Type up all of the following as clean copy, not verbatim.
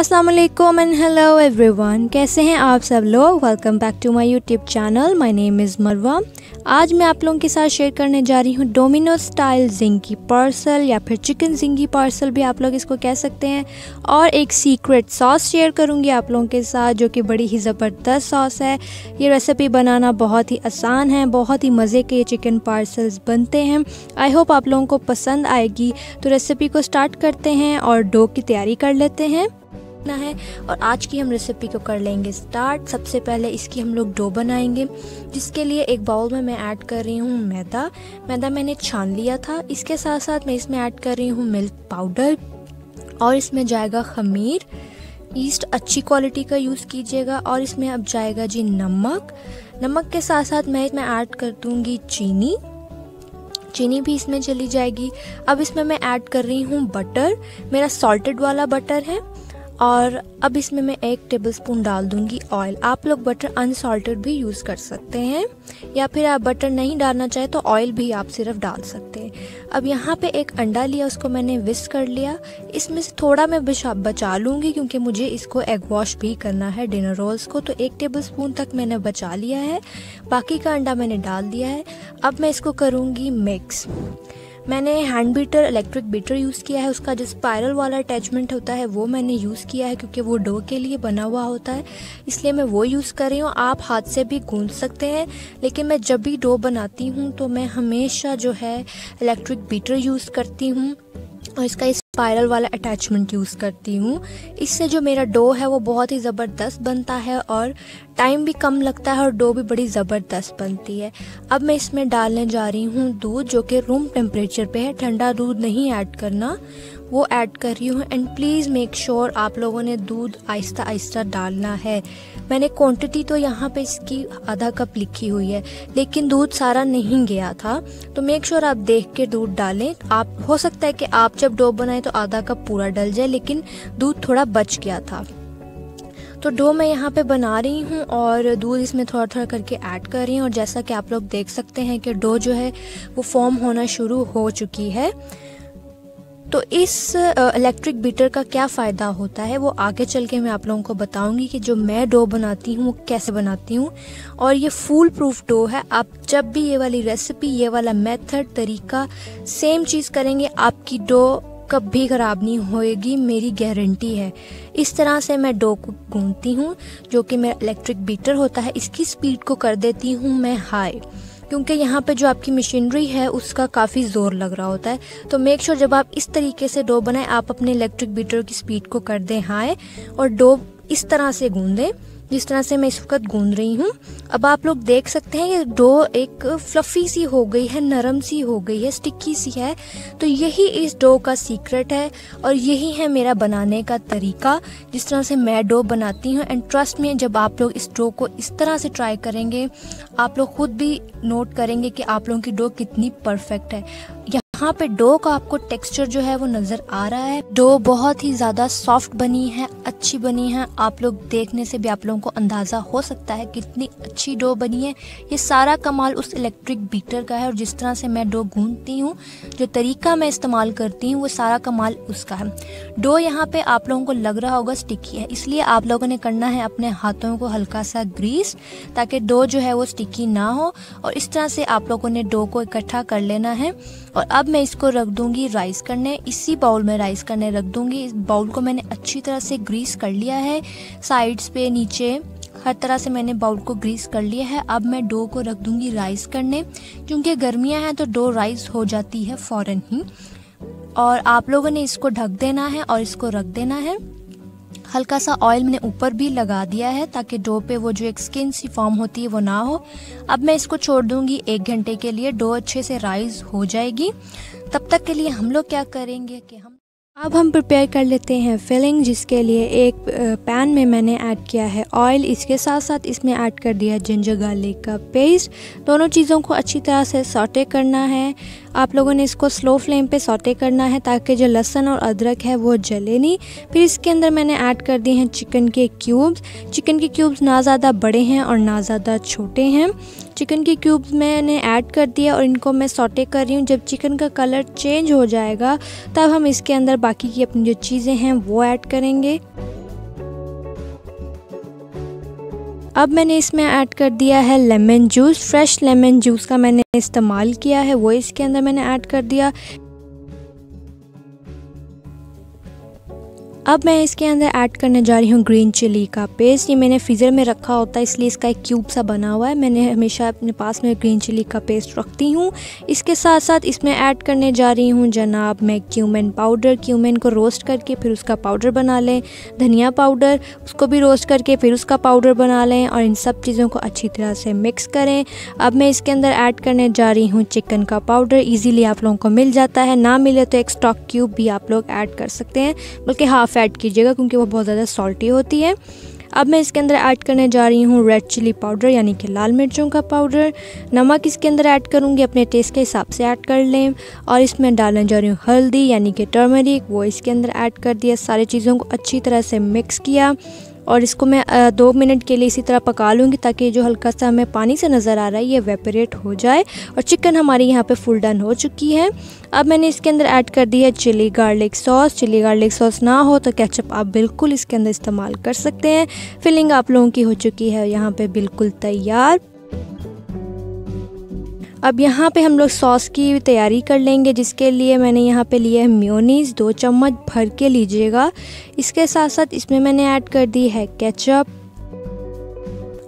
अस्सलाम वालेकुम and hello everyone, कैसे हैं आप सब लोग। Welcome back to my YouTube channel. My name is Marwa. आज मैं आप लोगों के साथ शेयर करने जा रही हूँ डोमिनोज स्टाइल जिंगी पार्सल या फिर चिकन जिंगी पार्सल भी आप लोग इसको कह सकते हैं, और एक सीक्रेट सॉस शेयर करूँगी आप लोगों के साथ जो कि बड़ी ही ज़बरदस्त सॉस है। ये रेसिपी बनाना बहुत ही आसान है, बहुत ही मज़े के ये चिकन पार्सल्स बनते हैं। आई होप आप लोगों को पसंद आएगी। तो रेसिपी को स्टार्ट करते हैं और डो की तैयारी कर लेते हैं ना है। और आज की हम रेसिपी को कर लेंगे स्टार्ट। सबसे पहले इसकी हम लोग डो बनाएंगे, जिसके लिए एक बाउल में मैं ऐड कर रही हूँ मैदा मैंने छान लिया था। इसके साथ साथ मैं इसमें ऐड कर रही हूँ मिल्क पाउडर और इसमें जाएगा खमीर। ईस्ट अच्छी क्वालिटी का यूज़ कीजिएगा। और इसमें अब जाएगा जी नमक। नमक के साथ साथ मैं इसमें ऐड कर दूँगी चीनी। चीनी भी इसमें चली जाएगी। अब इसमें मैं ऐड कर रही हूँ बटर, मेरा सॉल्टेड वाला बटर है। और अब इसमें मैं 1 टेबलस्पून डाल दूंगी ऑयल। आप लोग बटर अनसॉल्टेड भी यूज़ कर सकते हैं, या फिर आप बटर नहीं डालना चाहे तो ऑयल भी आप सिर्फ डाल सकते हैं। अब यहाँ पे एक अंडा लिया, उसको मैंने विस्क कर लिया। इसमें से थोड़ा मैं बचा लूँगी क्योंकि मुझे इसको एग वॉश भी करना है डिनर रोल्स को, तो 1 टेबलस्पून तक मैंने बचा लिया है। बाकी का अंडा मैंने डाल दिया है। अब मैं इसको करूँगी मिक्स। मैंने hand beater, electric beater use किया है। उसका जो स्पायरल वाला अटैचमेंट होता है वो मैंने यूज़ किया है क्योंकि वो डो के लिए बना हुआ होता है, इसलिए मैं वो यूज़ कर रही हूँ। आप हाथ से भी गूंथ सकते हैं, लेकिन मैं जब भी डो बनाती हूँ तो मैं हमेशा जो है इलेक्ट्रिक बीटर यूज़ करती हूँ और इसका स्पायरल वाला अटैचमेंट यूज़ करती हूँ। इससे जो मेरा डो है वो बहुत ही ज़बरदस्त बनता है और टाइम भी कम लगता है और डो भी बड़ी ज़बरदस्त बनती है। अब मैं इसमें डालने जा रही हूँ दूध, जो कि रूम टेम्परेचर पे है। ठंडा दूध नहीं ऐड करना, वो ऐड कर रही हूँ। एंड प्लीज़ मेक श्योर आप लोगों ने दूध आहिस्ता आहिस्ता डालना है। मैंने क्वांटिटी तो यहाँ पे इसकी आधा कप लिखी हुई है, लेकिन दूध सारा नहीं गया था, तो मेक श्योर आप देख के दूध डालें। आप हो सकता है कि आप जब डो बनाएं तो आधा कप पूरा डल जाए, लेकिन दूध थोड़ा बच गया था। तो डो मैं यहाँ पे बना रही हूँ और दूध इसमें थोड़ा थोड़ा करके ऐड कर रही हूँ। और जैसा कि आप लोग देख सकते हैं कि डो जो है वो फॉर्म होना शुरू हो चुकी है। तो इस इलेक्ट्रिक बीटर का क्या फ़ायदा होता है वो आगे चल के मैं आप लोगों को बताऊंगी कि जो मैं डो बनाती हूँ वो कैसे बनाती हूँ। और ये फूल प्रूफ डो है। आप जब भी ये वाली रेसिपी, ये वाला मेथड, तरीका, सेम चीज़ करेंगे, आपकी डो कभी ख़राब नहीं होएगी, मेरी गारंटी है। इस तरह से मैं डो को गूंथती हूँ, जो कि मेरा इलेक्ट्रिक बीटर होता है। इसकी स्पीड को कर देती हूँ मैं हाई, क्योंकि यहाँ पे जो आपकी मशीनरी है उसका काफ़ी ज़ोर लग रहा होता है। तो मेक श्योर जब आप इस तरीके से डो बनाएं आप अपने इलेक्ट्रिक बीटर की स्पीड को कर दें हाई और डो इस तरह से गूंदें जिस तरह से मैं इस वक्त गूंद रही हूँ। अब आप लोग देख सकते हैं ये डो एक फ्लफ़ी सी हो गई है, नरम सी हो गई है, स्टिकी सी है। तो यही इस डो का सीक्रेट है और यही है मेरा बनाने का तरीका, जिस तरह से मैं डो बनाती हूँ। एंड ट्रस्ट में जब आप लोग इस डो को इस तरह से ट्राई करेंगे आप लोग खुद भी नोट करेंगे कि आप लोगों की डो कितनी परफेक्ट है। यहाँ पे डो का आपको टेक्सचर जो है वो नज़र आ रहा है। डो बहुत ही ज़्यादा सॉफ्ट बनी है, अच्छी बनी है। आप लोग देखने से भी आप लोगों को अंदाज़ा हो सकता है कितनी अच्छी डो बनी है। ये सारा कमाल उस इलेक्ट्रिक बीटर का है और जिस तरह से मैं डो गूंथती हूँ, जो तरीका मैं इस्तेमाल करती हूँ, वो सारा कमाल उसका है। डो यहाँ पे आप लोगों को लग रहा होगा स्टिकी है, इसलिए आप लोगों ने करना है अपने हाथों को हल्का सा ग्रीस, ताकि डो जो है वो स्टिकी ना हो। और इस तरह से आप लोगों ने डो को इकट्ठा कर लेना है। और अब मैं इसको रख दूंगी राइस करने। इसी बाउल में राइस करने रख दूंगी। इस बाउल को मैंने अच्छी तरह से ग्रीस कर लिया है, साइड्स पे, नीचे, हर तरह से मैंने बाउल को ग्रीस कर लिया है। अब मैं डो को रख दूंगी राइस करने। क्योंकि गर्मियां हैं तो डो राइस हो जाती है फौरन ही। और आप लोगों ने इसको ढक देना है और इसको रख देना है। हल्का सा ऑयल मैंने ऊपर भी लगा दिया है ताकि डो पे वो जो एक स्किन सी फॉर्म होती है वो ना हो। अब मैं इसको छोड़ दूंगी 1 घंटे के लिए। डो अच्छे से राइज हो जाएगी। तब तक के लिए हम लोग क्या करेंगे कि अब हम प्रिपेयर कर लेते हैं फिलिंग, जिसके लिए एक पैन में मैंने ऐड किया है ऑयल। इसके साथ साथ इसमें ऐड कर दिया जिंजर गार्लिक का पेस्ट। दोनों चीज़ों को अच्छी तरह से सौटे करना है। आप लोगों ने इसको स्लो फ्लेम पे सौटे करना है ताकि जो लहसुन और अदरक है वो जले नहीं। फिर इसके अंदर मैंने ऐड कर दिए हैं चिकन के क्यूब्स। चिकन के क्यूब्स ना ज़्यादा बड़े हैं और ना ज़्यादा छोटे हैं। चिकन के क्यूब्स मैंने ऐड कर दिया और इनको मैं सौटे कर रही हूँ। जब चिकन का कलर चेंज हो जाएगा तब हम इसके अंदर बाकी की अपनी जो चीज़ें हैं वो ऐड करेंगे। अब मैंने इसमें ऐड कर दिया है lemon juice. Fresh lemon juice का मैंने इस्तेमाल किया है वो इसके अंदर मैंने ऐड कर दिया। अब मैं इसके अंदर ऐड करने जा रही हूँ ग्रीन चिली का पेस्ट। ये मैंने फ्रीज़र में रखा होता है इसलिए इसका एक क्यूब सा बना हुआ है। मैंने हमेशा अपने पास में ग्रीन चिली का पेस्ट रखती हूँ। इसके साथ साथ इसमें ऐड करने जा रही हूँ जनाब मैं क्यूमिन पाउडर। क्यूमिन को रोस्ट करके फिर उसका पाउडर बना लें। धनिया पाउडर उसको भी रोस्ट करके फिर उसका पाउडर बना लें और इन सब चीज़ों को अच्छी तरह से मिक्स करें। अब मैं इसके अंदर ऐड करने जा रही हूँ चिकन का पाउडर। ईज़िली आप लोगों को मिल जाता है, ना मिले तो एक स्टॉक क्यूब भी आप लोग ऐड कर सकते हैं, बल्कि हाफ ऐड कीजिएगा क्योंकि वो बहुत ज़्यादा सॉल्टी होती है। अब मैं इसके अंदर ऐड करने जा रही हूँ रेड चिली पाउडर यानी कि लाल मिर्चों का पाउडर। नमक इसके अंदर ऐड करूँगी, अपने टेस्ट के हिसाब से ऐड कर लें। और इसमें डालने जा रही हूँ हल्दी यानी कि टर्मरिक, वो इसके अंदर ऐड कर दिया। सारी चीज़ों को अच्छी तरह से मिक्स किया और इसको मैं 2 मिनट के लिए इसी तरह पका लूँगी ताकि जो हल्का सा हमें पानी से नज़र आ रहा है ये वेपरेट हो जाए। और चिकन हमारी यहाँ पे फुल डन हो चुकी है। अब मैंने इसके अंदर ऐड कर दी है chilli garlic sauce. Chilli garlic sauce ना हो तो केचप आप बिल्कुल इसके अंदर इस्तेमाल कर सकते हैं। फिलिंग आप लोगों की हो चुकी है यहाँ पर बिल्कुल तैयार। अब यहाँ पे हम लोग सॉस की तैयारी कर लेंगे, जिसके लिए मैंने यहाँ पे लिया है मेयोनीज़। 2 चम्मच भर के लीजिएगा। इसके साथ साथ इसमें मैंने ऐड कर दी है केचप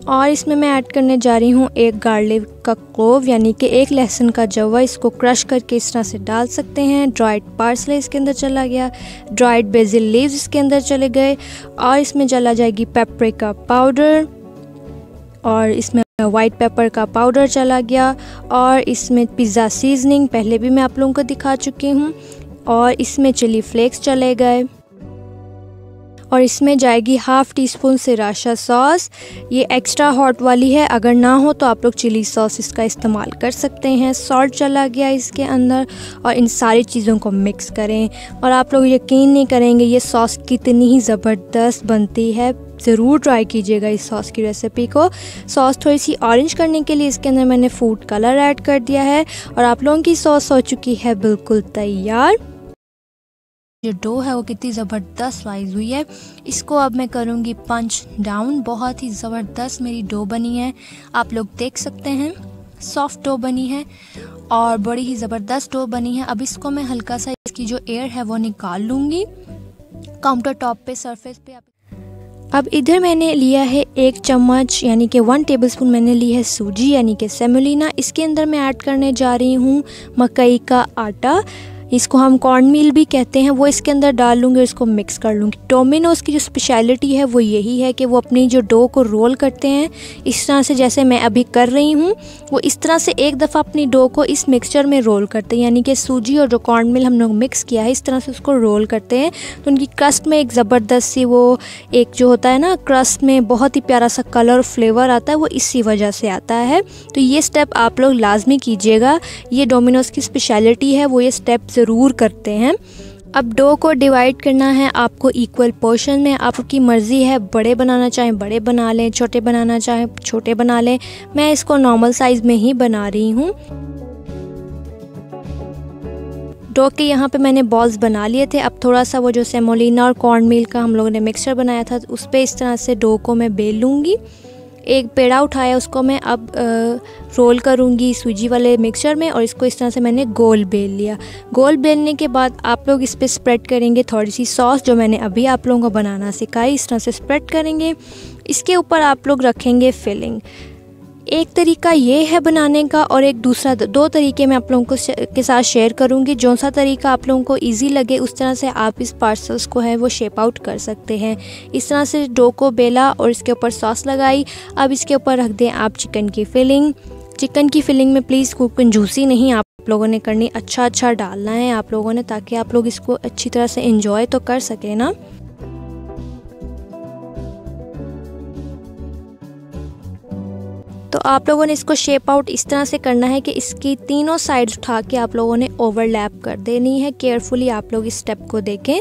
और इसमें मैं ऐड करने जा रही हूँ 1 गार्लिक का क्लोव यानी कि 1 लहसुन का जवा। इसको क्रश करके इस तरह से डाल सकते हैं। ड्राइड पार्सले इसके अंदर चला गया, ड्राइड बेसिल लीव्स इसके अंदर चले गए और इसमें चला जाएगी पेपरिका पाउडर और इसमें वाइट पेपर का पाउडर चला गया और इसमें पिज़्ज़ा सीजनिंग पहले भी मैं आप लोगों को दिखा चुकी हूँ और इसमें चिली फ्लेक्स चले गए और इसमें जाएगी ½ टीस्पून सिराशा सॉस। ये एक्स्ट्रा हॉट वाली है, अगर ना हो तो आप लोग चिली सॉस इसका इस्तेमाल कर सकते हैं। सॉल्ट चला गया इसके अंदर और इन सारी चीज़ों को मिक्स करें। और आप लोग यकीन नहीं करेंगे ये सॉस कितनी ही ज़बरदस्त बनती है, ज़रूर ट्राई कीजिएगा इस सॉस की रेसिपी को। सॉस थोड़ी सी ऑरेंज करने के लिए इसके अंदर मैंने फूड कलर ऐड कर दिया है और आप लोगों की सॉस हो चुकी है बिल्कुल तैयार। जो डो है वो कितनी ज़बरदस्त स्लाइस हुई है, इसको अब मैं करूँगी पंच डाउन। बहुत ही ज़बरदस्त मेरी डो बनी है, आप लोग देख सकते हैं सॉफ्ट डो बनी है और बड़ी ही ज़बरदस्त डो बनी है। अब इसको मैं हल्का सा इसकी जो एयर है वो निकाल लूँगी काउंटर टॉप पे, सरफेस पे। अब इधर मैंने लिया है 1 चम्मच यानी कि 1 टेबलस्पून मैंने ली है सूजी यानी कि सेमोलिना। इसके अंदर मैं ऐड करने जा रही हूँ मकई का आटा, इसको हम कॉर्न मील भी कहते हैं, वो इसके अंदर डाल लूँगी और इसको मिक्स कर लूँगी। डोमिनोज़ की जो स्पेशलिटी है वो यही है कि वो अपनी जो डो को रोल करते हैं इस तरह से, जैसे मैं अभी कर रही हूँ, वो इस तरह से एक दफ़ा अपनी डो को इस मिक्सचर में रोल करते हैं यानी कि सूजी और जो कॉर्न मिल हम लोग मिक्स किया है इस तरह से उसको रोल करते हैं। तो उनकी क्रस्ट में एक ज़बरदस्त सी वो एक जो होता है ना, क्रस्ट में बहुत ही प्यारा सा कलर और फ्लेवर आता है, वो इसी वजह से आता है। तो ये स्टेप आप लोग लाजमी कीजिएगा, ये डोमिनोज़ की स्पेशलिटी है, वो ये स्टेप ज़रूर करते हैं। अब डो को डिवाइड करना है आपको इक्वल पोर्शन में। आपकी मर्ज़ी है, बड़े बनाना चाहें बड़े बना लें, छोटे बनाना चाहें छोटे बना लें। मैं इसको नॉर्मल साइज़ में ही बना रही हूँ। डो के यहाँ पे मैंने बॉल्स बना लिए थे। अब थोड़ा सा वो जो सेमोलिना और कॉर्न मील का हम लोगों ने मिक्सचर बनाया था उस पर इस तरह से डो को मैं बेल लूँगी। एक पेड़ा उठाया, उसको मैं अब रोल करूँगी सूजी वाले मिक्सचर में और इसको इस तरह से मैंने गोल बेल लिया। गोल बेलने के बाद आप लोग इस पर स्प्रेड करेंगे थोड़ी सी सॉस जो मैंने अभी आप लोगों को बनाना सिखाई, इस तरह से स्प्रेड करेंगे। इसके ऊपर आप लोग रखेंगे फिलिंग। एक तरीका ये है बनाने का और एक दूसरा, 2 तरीके मैं आप लोगों को के साथ शेयर करूंगी। जो सा तरीका आप लोगों को इजी लगे उस तरह से आप इस पार्सल्स को है वो शेप आउट कर सकते हैं। इस तरह से डो को बेला और इसके ऊपर सॉस लगाई। अब इसके ऊपर रख दें आप चिकन की फिलिंग। चिकन की फिलिंग में प्लीज़ कोई कंजूसी नहीं आप लोगों ने करनी, अच्छा अच्छा डालना है आप लोगों ने, ताकि आप लोग इसको अच्छी तरह से इंजॉय तो कर सकें ना। तो आप लोगों ने इसको शेप आउट इस तरह से करना है कि इसकी तीनों साइड्स उठा के आप लोगों ने ओवरलैप कर देनी है। केयरफुली आप लोग इस स्टेप को देखें।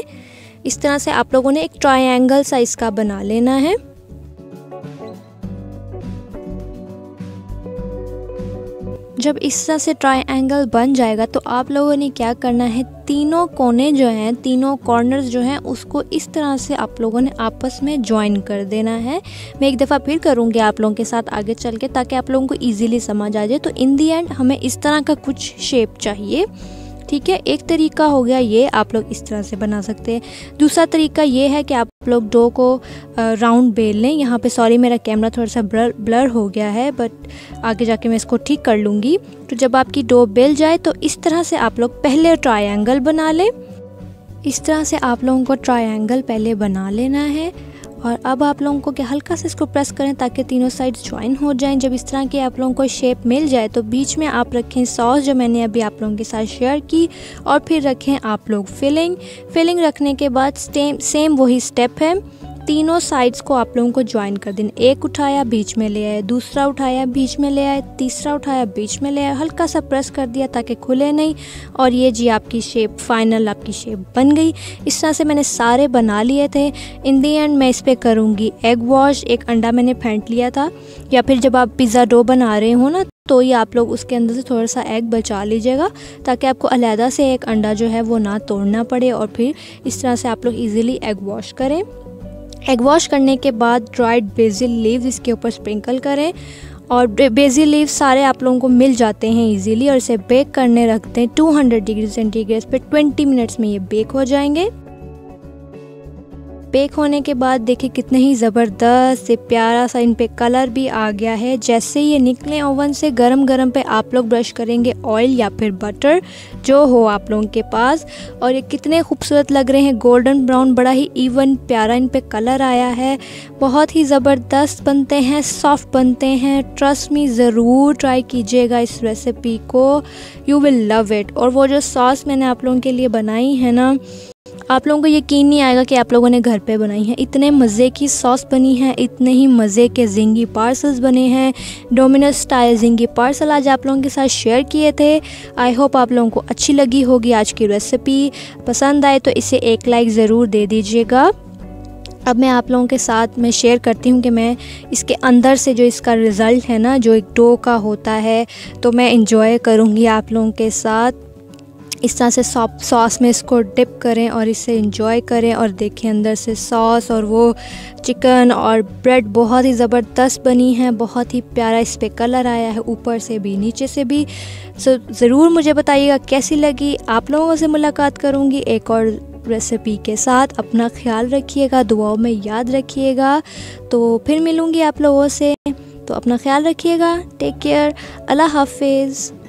इस तरह से आप लोगों ने एक ट्रायंगल साइज का बना लेना है। जब इस तरह से ट्रायंगल बन जाएगा तो आप लोगों ने क्या करना है, तीनों कोने जो हैं, तीनों कॉर्नर्स जो हैं उसको इस तरह से आप लोगों ने आपस में ज्वाइन कर देना है। मैं एक दफ़ा फिर करूँगी आप लोगों के साथ आगे चल के ताकि आप लोगों को ईजिली समझ आ जाए। तो इन दी एंड हमें इस तरह का कुछ शेप चाहिए, ठीक है। एक तरीका हो गया ये, आप लोग इस तरह से बना सकते हैं। दूसरा तरीका ये है कि आप लोग डो को राउंड बेल लें। यहाँ पे सॉरी मेरा कैमरा थोड़ा सा ब्लर हो गया है, बट आगे जाके मैं इसको ठीक कर लूँगी। तो जब आपकी डो बेल जाए तो इस तरह से आप लोग पहले ट्रायंगल बना लें। इस तरह से आप लोगों को ट्रायंगल पहले बना लेना है और अब आप लोगों को क्या हल्का से इसको प्रेस करें ताकि तीनों साइड्स ज्वाइन हो जाएं। जब इस तरह के आप लोगों को शेप मिल जाए तो बीच में आप रखें सॉस जो मैंने अभी आप लोगों के साथ शेयर की, और फिर रखें आप लोग फिलिंग रखने के बाद सेम वही स्टेप है, तीनों साइड्स को आप लोगों को ज्वाइन कर दें। एक उठाया बीच में ले आए, दूसरा उठाया बीच में ले आए, तीसरा उठाया बीच में ले आए, हल्का सा प्रेस कर दिया ताकि खुले नहीं। और ये जी आपकी शेप फाइनल आपकी शेप बन गई। इस तरह से मैंने सारे बना लिए थे। इन दी एंड मैं इस पर करूँगी एग वॉश। एक अंडा मैंने फेंट लिया था, या फिर जब आप पिज़्ज़ा डो बना रहे हो ना तो ये आप लोग उसके अंदर से थोड़ा सा एग बचा लीजिएगा ताकि आपको अलहदा से एक अंडा जो है वो ना तोड़ना पड़े। और फिर इस तरह से आप लोग ईज़िली एग वॉश करें। एग वॉश करने के बाद ड्राइड बेसिल लीव्स इसके ऊपर स्प्रिंकल करें, और बेसिल लीव्स सारे आप लोगों को मिल जाते हैं इजीली, और इसे बेक करने रखते हैं 200 डिग्री सेंटीग्रेड पे। 20 मिनट्स में ये बेक हो जाएंगे। बेक होने के बाद देखिए कितने ही ज़बरदस्त से प्यारा सा इन पे कलर भी आ गया है। जैसे ये निकले ओवन से गरम पे आप लोग ब्रश करेंगे ऑयल या फिर बटर जो हो आप लोगों के पास, और ये कितने खूबसूरत लग रहे हैं। गोल्डन ब्राउन बड़ा ही इवन प्यारा इन पे कलर आया है। बहुत ही ज़बरदस्त बनते हैं, सॉफ्ट बनते हैं। ट्रस्ट मी, ज़रूर ट्राई कीजिएगा इस रेसिपी को, यू विल लव इट। और वो जो सॉस मैंने आप लोगों के लिए बनाई है ना, आप लोगों को यकीन नहीं आएगा कि आप लोगों ने घर पे बनाई है। इतने मज़े की सॉस बनी है, इतने ही मज़े के ज़िंगी पार्सल्स बने हैं। डोमिनोज स्टाइल ज़िंगी पार्सल आज आप लोगों के साथ शेयर किए थे। आई होप आप लोगों को अच्छी लगी होगी आज की रेसिपी। पसंद आए तो इसे एक लाइक ज़रूर दे दीजिएगा। अब मैं आप लोगों के साथ मैं शेयर करती हूँ कि मैं इसके अंदर से जो इसका रिज़ल्ट है ना, जो एक डो का होता है, तो मैं इंजॉय करूँगी आप लोगों के साथ। इस तरह से सॉस में इसको डिप करें और इसे इंजॉय करें, और देखें अंदर से सॉस और वो चिकन और ब्रेड बहुत ही ज़बरदस्त बनी है। बहुत ही प्यारा इस पे कलर आया है ऊपर से भी नीचे से भी। सो ज़रूर मुझे बताइएगा कैसी लगी। आप लोगों से मुलाकात करूँगी एक और रेसिपी के साथ। अपना ख्याल रखिएगा, दुआओं में याद रखिएगा। तो फिर मिलूँगी आप लोगों से, तो अपना ख्याल रखिएगा। टेक केयर, अल्लाह हाफिज़।